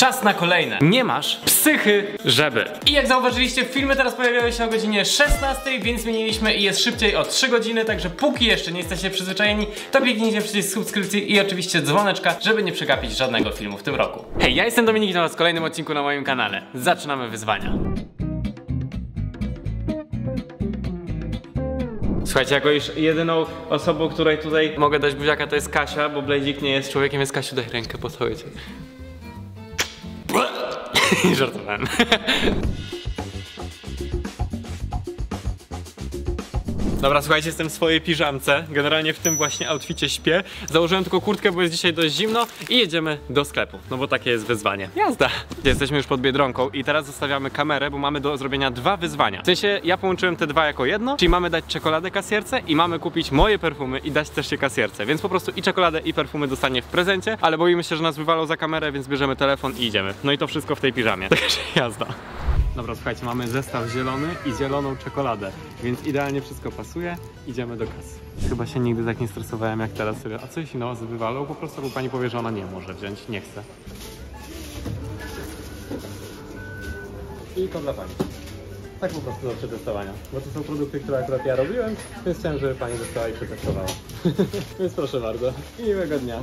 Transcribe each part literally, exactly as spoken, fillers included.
Czas na kolejne. Nie masz psychy, żeby. I jak zauważyliście, filmy teraz pojawiały się o godzinie szesnastej, więc zmieniliśmy i jest szybciej o trzy godziny, także póki jeszcze nie jesteście przyzwyczajeni, to kliknijcie przycisk subskrypcji i oczywiście dzwoneczka, żeby nie przegapić żadnego filmu w tym roku. Hej, ja jestem Dominik i to was w kolejnym odcinku na moim kanale. Zaczynamy wyzwania. Słuchajcie, jako iż jedyną osobą, której tutaj mogę dać buziaka, to jest Kasia, bo Blazik nie jest człowiekiem, więc Kasiu, daj rękę, pocałuję cię. I żartowałem. Dobra, słuchajcie, jestem w swojej piżamce. Generalnie w tym właśnie outficie śpię. Założyłem tylko kurtkę, bo jest dzisiaj dość zimno i jedziemy do sklepu, no bo takie jest wyzwanie. Jazda! Jesteśmy już pod Biedronką i teraz zostawiamy kamerę, bo mamy do zrobienia dwa wyzwania. W sensie ja połączyłem te dwa jako jedno, czyli mamy dać czekoladę kasjerce i mamy kupić moje perfumy i dać też się kasjerce. Więc po prostu i czekoladę i perfumy dostanie w prezencie, ale boimy się, że nas wywalą za kamerę, więc bierzemy telefon i idziemy. No i to wszystko w tej piżamie. Także jazda! Dobra, słuchajcie, mamy zestaw zielony i zieloną czekoladę, więc idealnie wszystko pasuje, idziemy do kasy. Chyba się nigdy tak nie stresowałem jak teraz sobie, a co jeśli na was wywalą? Po prostu, bo pani powie, że ona nie może wziąć, nie chce. I to dla pani. Tak po prostu do przetestowania, bo to są produkty, które akurat ja robiłem, więc chciałem, żeby pani dostała i przetestowała. Więc proszę bardzo, i miłego dnia.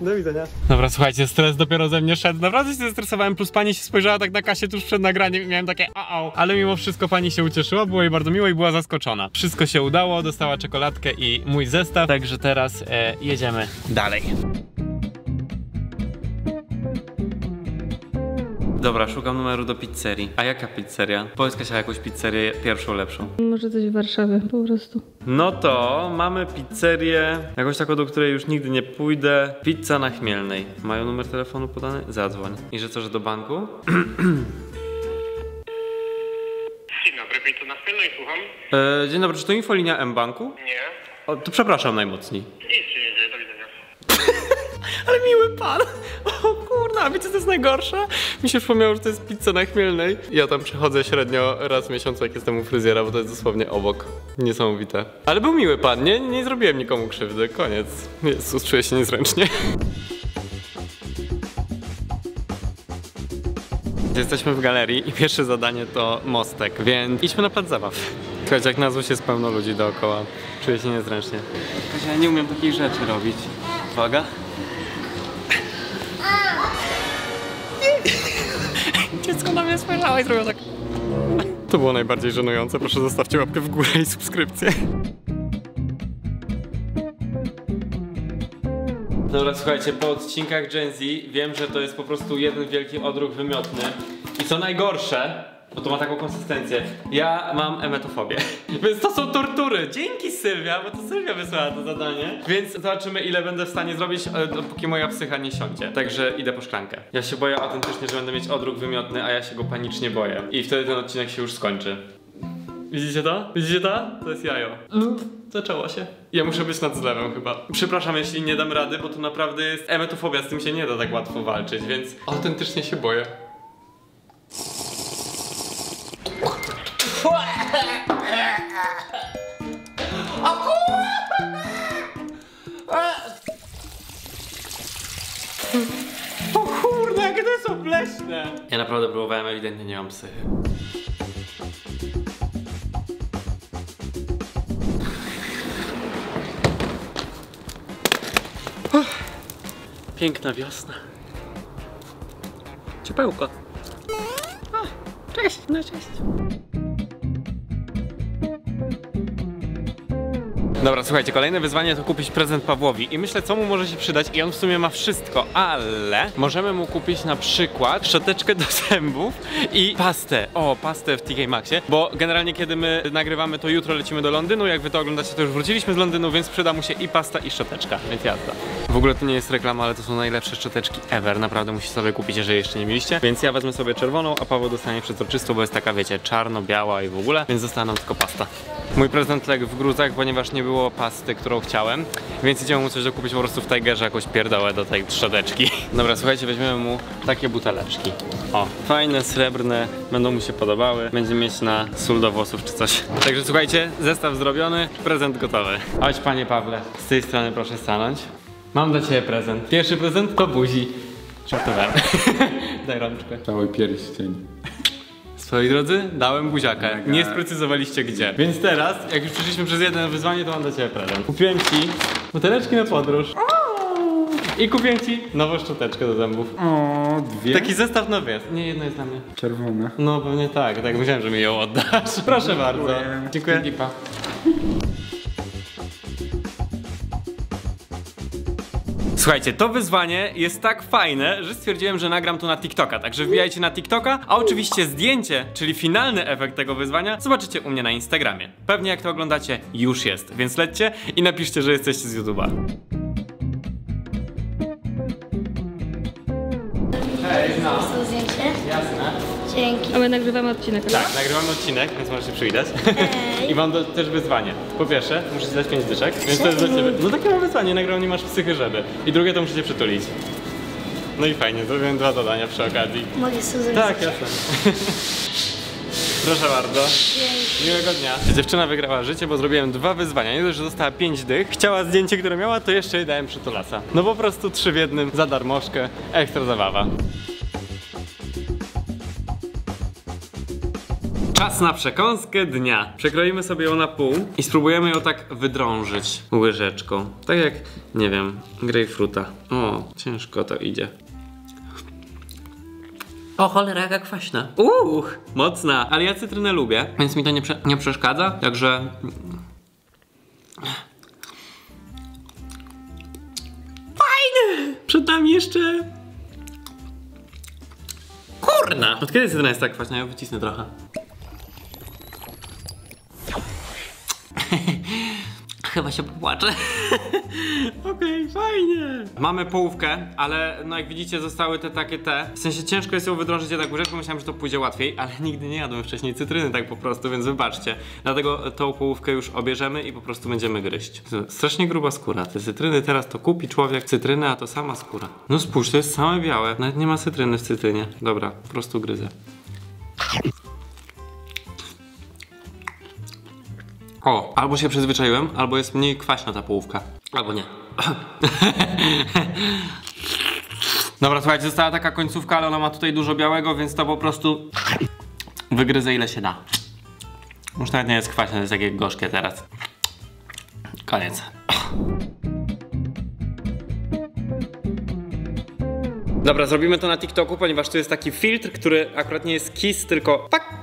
Do widzenia. Dobra, słuchajcie, stres dopiero ze mnie szedł, naprawdę się zestresowałem, plus pani się spojrzała tak na Kasię tuż przed nagraniem i miałem takie a-au. Ale mimo wszystko pani się ucieszyła, było jej bardzo miło i była zaskoczona. Wszystko się udało, dostała czekoladkę i mój zestaw, także teraz e, jedziemy dalej. Dobra, szukam numeru do pizzerii. A jaka pizzeria? Polska się jakąś pizzerię pierwszą, lepszą. Może coś w Warszawie, po prostu. No to mamy pizzerię, jakąś taką, do której już nigdy nie pójdę. Pizza na Chmielnej. Mają numer telefonu podany? Zadzwoń. I że co, że do banku? Dzień dobry, pizza na Chmielnej, słucham. E, dzień dobry, czy to infolinia M-Banku? Nie. O, to przepraszam najmocniej. Nic się nie dzieje, do widzenia. Ale miły pan! O kurna, wiecie co jest najgorsze? Mi się przypomniało, że to jest pizza na Chmielnej. Ja tam przychodzę średnio raz w miesiącu, jak jestem u fryzjera, bo to jest dosłownie obok. Niesamowite. Ale był miły pan, nie, nie zrobiłem nikomu krzywdy, koniec. Jezus, czuję się niezręcznie. Jesteśmy w galerii i pierwsze zadanie to mostek, więc idźmy na plac zabaw. Słuchajcie, jak na złość jest pełno ludzi dookoła. Czuję się niezręcznie. Ja nie umiem takich rzeczy robić. Uwaga. Dziecko na mnie spojrzało i zrobiło tak. To było najbardziej żenujące. Proszę zostawcie łapkę w górę i subskrypcję. Dobra, słuchajcie, po odcinkach Gen Z wiem, że to jest po prostu jeden wielki odruch wymiotny. I co najgorsze, bo to ma taką konsystencję, ja mam emetofobię. Więc to są tortury. Dzięki Sylwia, bo to Sylwia wysłała to zadanie. Więc zobaczymy, ile będę w stanie zrobić, dopóki moja psycha nie siądzie. Także idę po szklankę. Ja się boję autentycznie, że będę mieć odruch wymiotny, a ja się go panicznie boję. I wtedy ten odcinek się już skończy. Widzicie to? Widzicie to? To jest jajo. Zaczęło się. Ja muszę być nad zlewem chyba. Przepraszam, jeśli nie dam rady, bo to naprawdę jest emetofobia, z tym się nie da tak łatwo walczyć, więc autentycznie się boję. O kurde, jakie to są pleśne! Ja naprawdę próbowałem, ewidentnie nie mam psychy. Piękna wiosna. Ciepełko. O, cześć, no cześć. Dobra, słuchajcie, kolejne wyzwanie to kupić prezent Pawłowi i myślę, co mu może się przydać i on w sumie ma wszystko, ale możemy mu kupić na przykład szczoteczkę do zębów i pastę. O, pastę w T K Maxxie, bo generalnie kiedy my nagrywamy, to jutro lecimy do Londynu, jak wy to oglądacie, to już wróciliśmy z Londynu, więc przyda mu się i pasta, i szczoteczka, więc jazda. W ogóle to nie jest reklama, ale to są najlepsze szczoteczki ever, naprawdę musisz sobie kupić, jeżeli jeszcze nie mieliście, więc ja wezmę sobie czerwoną, a Paweł dostanie przezroczystą, bo jest taka, wiecie, czarno-biała i w ogóle, więc została nam tylko pasta. Mój prezent legł w gruzach, ponieważ nie było pasty, którą chciałem, więc idziemy mu coś dokupić po prostu w Tigerze, jakąś pierdołę do tej trzodeczki. Dobra, słuchajcie, weźmiemy mu takie buteleczki. O, fajne, srebrne, będą mu się podobały. Będziemy mieć na sól do włosów czy coś. Także słuchajcie, zestaw zrobiony, prezent gotowy. Chodź, panie Pawle, z tej strony proszę stanąć. Mam dla ciebie prezent. Pierwszy prezent to buzi. Żartowałem. Daj rączkę. Cały pierścień. Swoi drodzy, dałem buziakę. Nie sprecyzowaliście gdzie. Więc teraz, jak już przeszliśmy przez jedno wyzwanie, to mam dla ciebie prezent. Kupiłem ci buteleczki na podróż. I kupiłem ci nową szczoteczkę do zębów. O, dwie? Taki zestaw nowy jest. Nie, jedna jest dla mnie. Czerwona. No pewnie tak, tak myślałem, że mi ją oddasz. Proszę dziękuję. Bardzo. Dziękuję. Lipa. Słuchajcie, to wyzwanie jest tak fajne, że stwierdziłem, że nagram to na TikToka, także wbijajcie na TikToka, a oczywiście zdjęcie, czyli finalny efekt tego wyzwania zobaczycie u mnie na Instagramie. Pewnie jak to oglądacie już jest, więc lećcie i napiszcie, że jesteście z YouTube'a. Hej, no. Jasne. Dzięki. A my nagrywamy odcinek. Tak, nagrywamy odcinek, więc możesz się przywitać. Ej. I mam do, też wyzwanie. Po pierwsze, muszę ci dać pięć dyszek, więc to jest dla ciebie. No takie mam wyzwanie, nagrał nie masz psychy, żeby. I drugie to muszę cię przytulić. No i fajnie, zrobiłem dwa zadania przy okazji. Mogę sobie tak, jasne. Proszę bardzo. Dzięki. Miłego dnia. Dziewczyna wygrała życie, bo zrobiłem dwa wyzwania. Nie dość, że dostała pięć dych, chciała zdjęcie, które miała, to jeszcze jej dałem przytulasa. No po prostu trzy w jednym, za darmożkę, ekstra zabawa. Czas na przekąskę dnia. Przekroimy sobie ją na pół i spróbujemy ją tak wydrążyć łyżeczką. Tak jak, nie wiem, grejpfruta. O, ciężko to idzie. O cholera, jaka kwaśna. Uuu, mocna. Ale ja cytrynę lubię, więc mi to nie, prze nie przeszkadza. Także... Fajny! Przed nami jeszcze... Kurna! Od kiedy cytryna jest tak kwaśna? Ja wycisnę trochę. Chyba się popłaczę. Okej, okay, fajnie. Mamy połówkę, ale no jak widzicie zostały te takie te. W sensie ciężko jest ją wydrążyć jednak łyżeczką, myślałem, że to pójdzie łatwiej, ale nigdy nie jadłem wcześniej cytryny tak po prostu, więc wybaczcie. Dlatego tą połówkę już obierzemy i po prostu będziemy gryźć. Strasznie gruba skóra. Te cytryny teraz to kupi człowiek cytrynę, a to sama skóra. No spójrz, to jest same białe. Nawet nie ma cytryny w cytrynie. Dobra, po prostu gryzę. O, albo się przyzwyczaiłem, albo jest mniej kwaśna ta połówka. Albo nie. Dobra, słuchajcie, została taka końcówka, ale ona ma tutaj dużo białego, więc to po prostu wygryzę ile się da. Już nawet nie jest kwaśne, to jest takie gorzkie teraz. Koniec. Dobra, zrobimy to na TikToku, ponieważ tu jest taki filtr, który akurat nie jest kiss, tylko pak.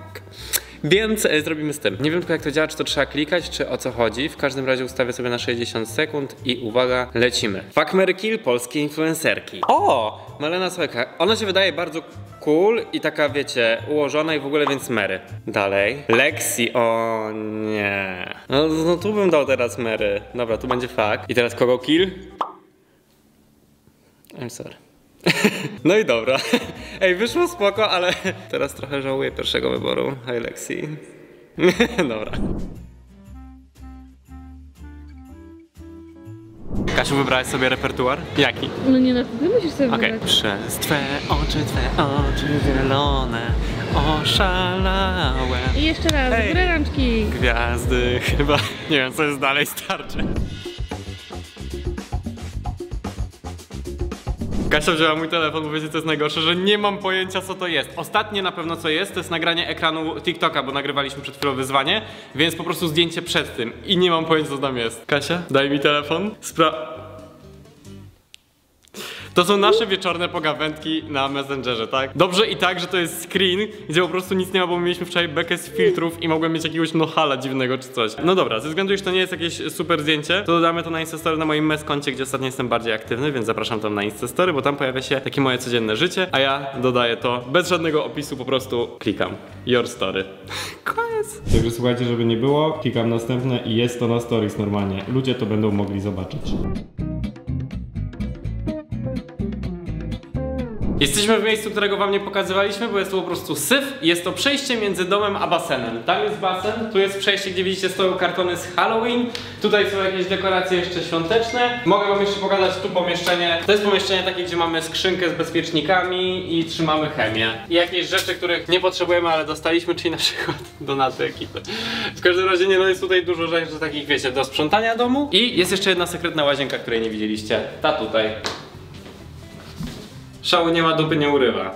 Więc e, zrobimy z tym. Nie wiem tylko jak to działa, czy to trzeba klikać, czy o co chodzi. W każdym razie ustawię sobie na sześćdziesiąt sekund i uwaga, lecimy. Fuck, Mary Kill polskiej influencerki. O! Malena, słuchajka. Ona się wydaje bardzo cool i taka, wiecie, ułożona i w ogóle, więc Mary. Dalej. Lexi, o nie. No, no tu bym dał teraz Mary. Dobra, tu będzie fuck. I teraz kogo kill? I'm sorry. No i dobra. Ej, wyszło spoko, ale teraz trochę żałuję pierwszego wyboru. Hej, Lexi. Dobra. Kasiu, wybrałeś sobie repertuar? Jaki? No nie, no ty musisz sobie okay. wybrać. Przez twe oczy, twe oczy zielone, oszalałe. I jeszcze raz, w górę rączki. Gwiazdy chyba, nie wiem co jest dalej, starczy. Kasia wzięła mój telefon, bo wiecie co jest najgorsze, że nie mam pojęcia co to jest. Ostatnie na pewno co jest, to jest nagranie ekranu TikToka, bo nagrywaliśmy przed chwilą wyzwanie, więc po prostu zdjęcie przed tym i nie mam pojęcia co tam jest. Kasia, daj mi telefon. Spra... To są nasze wieczorne pogawędki na Messengerze, tak? Dobrze i tak, że to jest screen, gdzie po prostu nic nie ma, bo my mieliśmy wczoraj bekę z filtrów i mogłem mieć jakiegoś nohala dziwnego czy coś. No dobra, ze względu, że to nie jest jakieś super zdjęcie, to dodamy to na Instastory na moim meskoncie, gdzie ostatnio jestem bardziej aktywny, więc zapraszam tam na Instastory, bo tam pojawia się takie moje codzienne życie, a ja dodaję to bez żadnego opisu, po prostu klikam. Your story. Koniec. Także słuchajcie, żeby nie było, klikam następne i jest to na stories normalnie. Ludzie to będą mogli zobaczyć. Jesteśmy w miejscu, którego wam nie pokazywaliśmy, bo jest to po prostu syf. Jest to przejście między domem a basenem. Tam jest basen, tu jest przejście, gdzie widzicie stoją kartony z Halloween. Tutaj są jakieś dekoracje jeszcze świąteczne. Mogę wam jeszcze pokazać tu pomieszczenie. To jest pomieszczenie takie, gdzie mamy skrzynkę z bezpiecznikami i trzymamy chemię. I jakieś rzeczy, których nie potrzebujemy, ale dostaliśmy, czyli na przykład donaty ekipy. W każdym razie nie, no jest tutaj dużo rzeczy takich, wiecie, do sprzątania domu. I jest jeszcze jedna sekretna łazienka, której nie widzieliście. Ta tutaj. Szału nie ma, dupy nie urywa.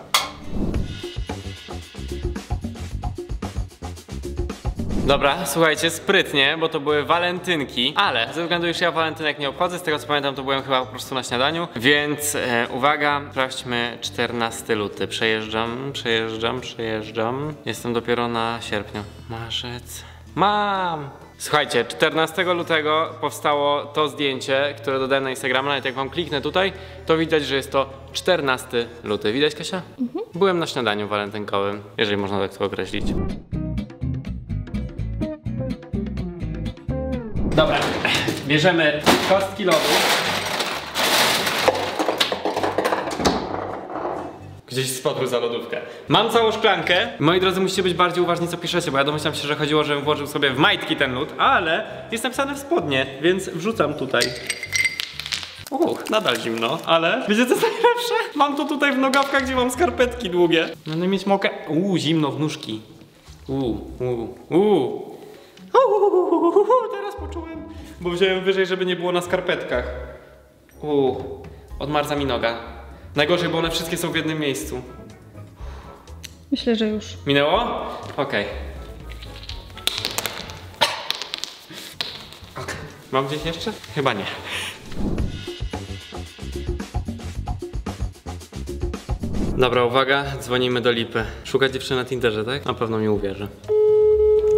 Dobra, słuchajcie, sprytnie, bo to były walentynki, ale ze względu, że ja walentynek nie obchodzę, z tego co pamiętam, to byłem chyba po prostu na śniadaniu, więc e, uwaga, sprawdźmy czternasty luty. Przejeżdżam, przejeżdżam, przejeżdżam. Jestem dopiero na sierpniu. Marzec. Mam! Słuchajcie, czternastego lutego powstało to zdjęcie, które dodałem na Instagrama, nawet jak wam kliknę tutaj, to widać, że jest to czternasty luty. Widać, Kasia? Mhm. Byłem na śniadaniu walentynkowym, jeżeli można tak to określić. Dobra, bierzemy kostki lodu. Gdzieś spadł za lodówkę. Mam całą szklankę. Moi drodzy, musicie być bardziej uważni, co piszecie, bo ja domyślam się, że chodziło, żebym włożył sobie w majtki ten lód, ale jest napisane w spodnie, więc wrzucam tutaj. Uch, nadal zimno, ale wiecie, co jest najlepsze? Mam to tutaj w nogawkach, gdzie mam skarpetki długie. Będę mieć mokre... Uuu, zimno w nóżki. Uuu, uuu, uuu. Uuu, teraz poczułem, bo wziąłem wyżej, żeby nie było na skarpetkach. Uuu, odmarza mi noga. Najgorzej, bo one wszystkie są w jednym miejscu. Myślę, że już. Minęło? Okej. Okay. Mam gdzieś jeszcze? Chyba nie. Dobra, uwaga, dzwonimy do Lipy. Szuka dziewczyny na Tinderze, tak? Na pewno mi uwierzy.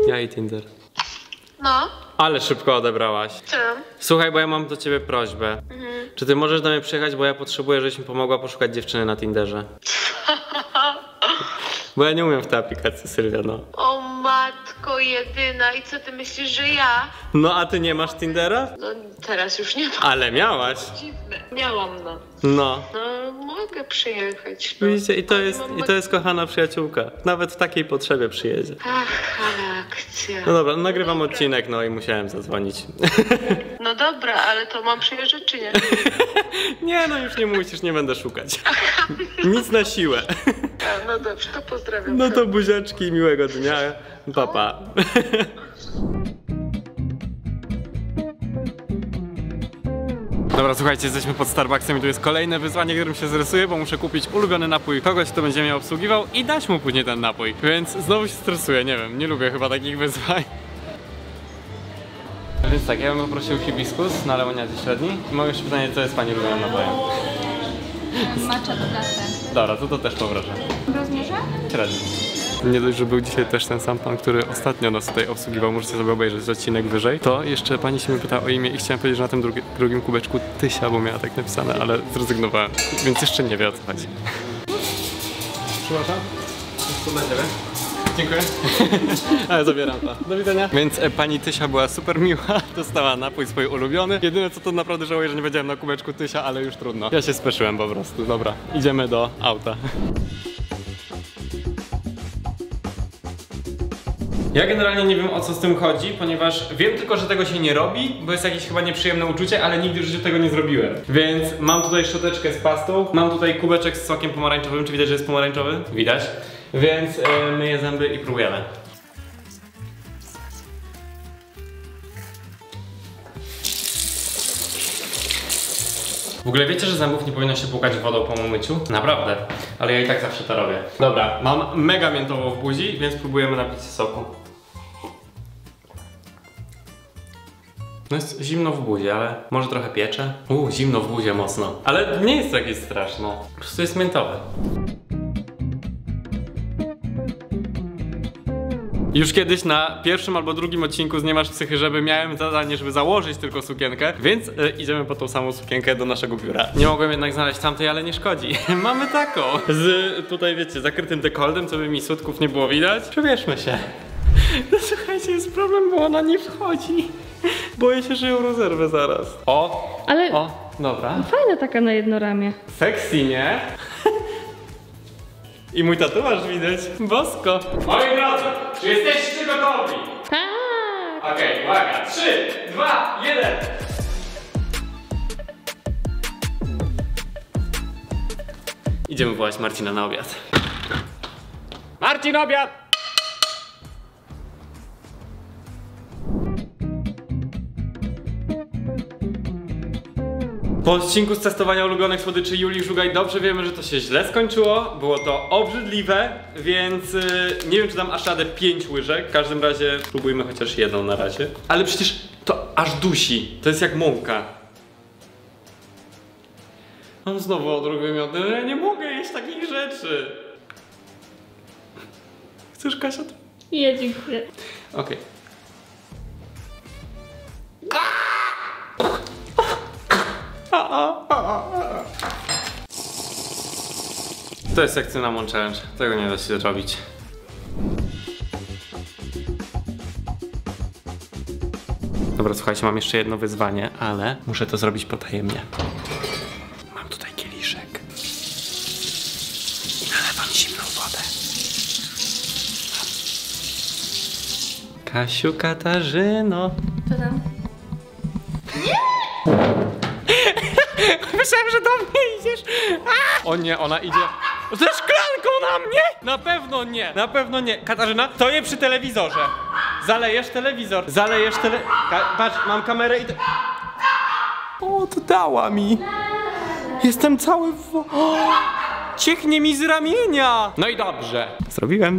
Ja i Tinder. No. Ale szybko odebrałaś. Co? Słuchaj, bo ja mam do ciebie prośbę. Mhm. Czy ty możesz do mnie przyjechać, bo ja potrzebuję, żebyś mi pomogła poszukać dziewczyny na Tinderze. Bo ja nie umiem w tej aplikacji, Sylwia, no. O matko jedyna, i co ty myślisz, że ja? No a ty nie masz Tindera? No teraz już nie mam. Ale miałaś. Dziwne. Miałam, no. No. No mogę przyjechać. No. Widzicie, i to jest, i to jest kochana przyjaciółka. Nawet w takiej potrzebie przyjedzie. Ach, ale akcja. No dobra, no nagrywam dobra. Odcinek, no i musiałem zadzwonić. No dobra, ale to mam przyjeżdżać czy nie? Nie, no już nie musisz, nie będę szukać. Nic na siłę. A, no dobrze, to pozdrawiam. No to buziaczki, miłego dnia. Pa, pa. Dobra, słuchajcie, jesteśmy pod Starbucksem i tu jest kolejne wyzwanie, którym się zrysuję, bo muszę kupić ulubiony napój kogoś, kto będzie mnie obsługiwał i dać mu później ten napój. Więc znowu się stresuję, nie wiem, nie lubię chyba takich wyzwań. Więc tak, ja bym poprosił hibiskus na lemoniadzie średniej. I mam jeszcze pytanie, co jest pani ulubionym napojem? Matcha do latte. Dobra, to to też poproszę. Rozmierza? Średnio. Nie dość, że był dzisiaj też ten sam pan, który ostatnio nas tutaj obsługiwał, możecie sobie obejrzeć odcinek wyżej. To jeszcze pani się mnie pyta o imię i chciałem powiedzieć, że na tym drugi, drugim kubeczku Tysia, bo miała tak napisane, ale zrezygnowałem, więc jeszcze nie wie o co chodzi. Przepraszam, to dla ciebie. Dziękuję. Ale zabieram to. Do widzenia. Więc e, pani Tysia była super miła. Dostała napój swój ulubiony. Jedyne co to naprawdę żałuję, że nie wiedziałem na kubeczku Tysia, ale już trudno. Ja się spieszyłem po prostu. Dobra, idziemy do auta. Ja generalnie nie wiem, o co z tym chodzi, ponieważ wiem tylko, że tego się nie robi, bo jest jakieś chyba nieprzyjemne uczucie, ale nigdy w życiu tego nie zrobiłem. Więc mam tutaj szczoteczkę z pastą, mam tutaj kubeczek z sokiem pomarańczowym. Czy widać, że jest pomarańczowy? Widać. Więc yy, myję zęby i próbujemy. W ogóle wiecie, że zębów nie powinno się płukać wodą po umyciu? Naprawdę, ale ja i tak zawsze to robię. Dobra, mam mega miętową w buzi, więc próbujemy napić soku. No jest zimno w buzie, ale może trochę piecze? Uuu, zimno w buzie mocno. Ale nie jest takie straszne. Po prostu jest miętowe. Już kiedyś na pierwszym albo drugim odcinku z Nie Masz Psychy, żeby miałem zadanie, żeby założyć tylko sukienkę, więc e, idziemy po tą samą sukienkę do naszego biura. Nie mogłem jednak znaleźć tamtej, ale nie szkodzi. Mamy taką. Z tutaj, wiecie, zakrytym dekoldem, co by mi sutków nie było widać. Przebierzmy się. No słuchajcie, jest problem, bo ona nie wchodzi. Boję się, że ją rozerwę zaraz. O, ale o, dobra. Fajna taka na jedno ramię. Sexy, nie? I mój tatuaż widać. Bosko. Moi drodzy, czy jesteście gotowi? Tak. Okej, okay, uwaga. Trzy, dwa, jeden. Idziemy wołać Marcina na obiad. Marcin, obiad! Po odcinku z testowania ulubionych słodyczy Julii Żugaj dobrze wiemy, że to się źle skończyło. Było to obrzydliwe, więc yy, nie wiem, czy dam aż radę pięć łyżek. W każdym razie spróbujmy chociaż jedną na razie. Ale przecież to aż dusi. To jest jak mąka. On znowu odrób miody. Ja nie mogę jeść takich rzeczy. Chcesz, Kasia? Nie, dziękuję. Okej. Okay. To jest jak cynamon challenge. Tego nie da się zrobić. Dobra, słuchajcie, mam jeszcze jedno wyzwanie, ale muszę to zrobić potajemnie. Mam tutaj kieliszek. I nalewam zimną wodę. Kasiu, Katarzyno. Co tam? Myślałem, że do mnie idziesz. A! O nie, ona idzie ze szklanką na mnie? Na pewno nie, na pewno nie. Katarzyna, stoję przy telewizorze. Zalejesz telewizor, zalejesz tele... Ka patrz, mam kamerę i... Te... O, to dała mi. Jestem cały w... O! Cieknie mi z ramienia. No i dobrze. Zrobiłem.